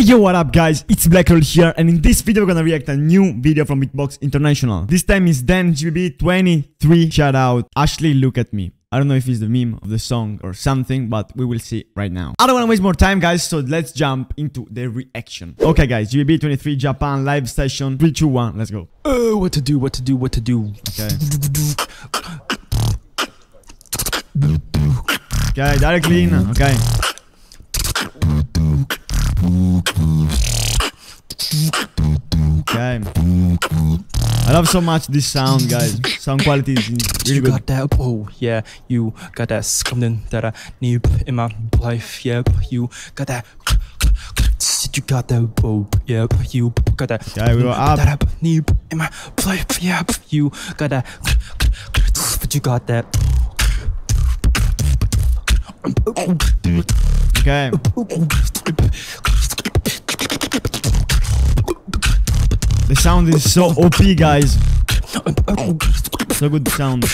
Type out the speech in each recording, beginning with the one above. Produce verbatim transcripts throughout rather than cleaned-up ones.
Yo, what up guys, it's BlackRoll here, and in this video we're gonna react a new video from Beatbox International. This time is Den G B B twenty-three, shout out Ashley, look at me. I don't know if it's the meme of the song or something, but we will see right now. I don't wanna waste more time guys, so let's jump into the reaction. Okay guys, G B B twenty-three Japan live session, three, two, one, let's go. Oh, what to do, what to do, what to do. Okay. Okay, directly in, okay. Okay. I love so much this sound, guys. Sound quality is really good. You got that? Oh yeah, you got that something that I need in my life. Yep, you got that. You got that. Oh yep, you got that. Yeah, we were up. That I need in my life. Yep, you got that. But you got that. Okay. The sound is so O P, guys. So good sound.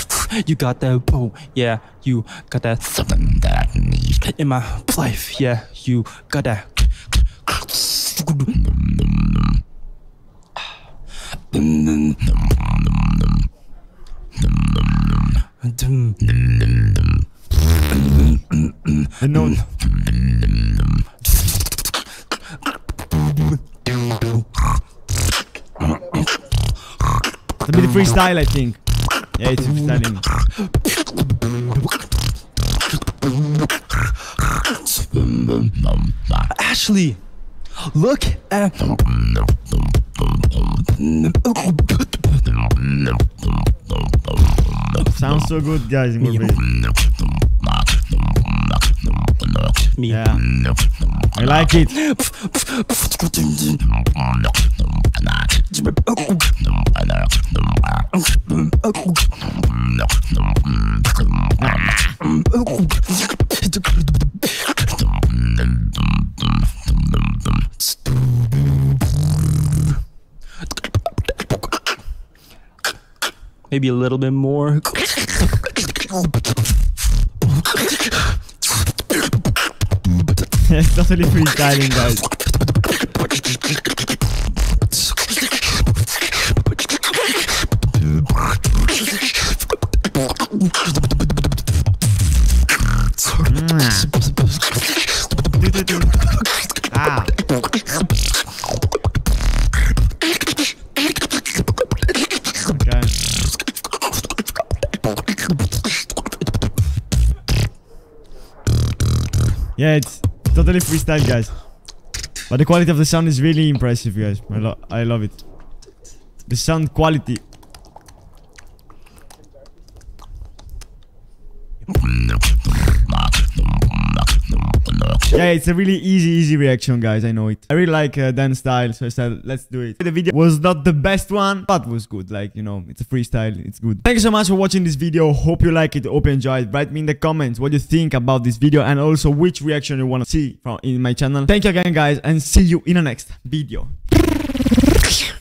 You got that, oh yeah, you got that something that I need in my life, yeah, you got that. The note. It's a bit of freestyle, I think. Yeah, it's freestyling. Ashley, look at. Sounds so good, guys. In yeah, I like it. Maybe a little bit more. It's totally freestyling, guys. Mm. Ah. Okay. Yeah, it's totally freestyle, guys, but the quality of the sound is really impressive, guys. I, lo I love it. The sound quality. Yeah, it's a really easy, easy reaction, guys. I know it. I really like uh, dance style, so I said, let's do it. The video was not the best one, but was good. Like, you know, it's a freestyle. It's good. Thank you so much for watching this video. Hope you like it. Hope you enjoyed. Write me in the comments what you think about this video and also which reaction you want to see from in my channel. Thank you again, guys, and see you in the next video.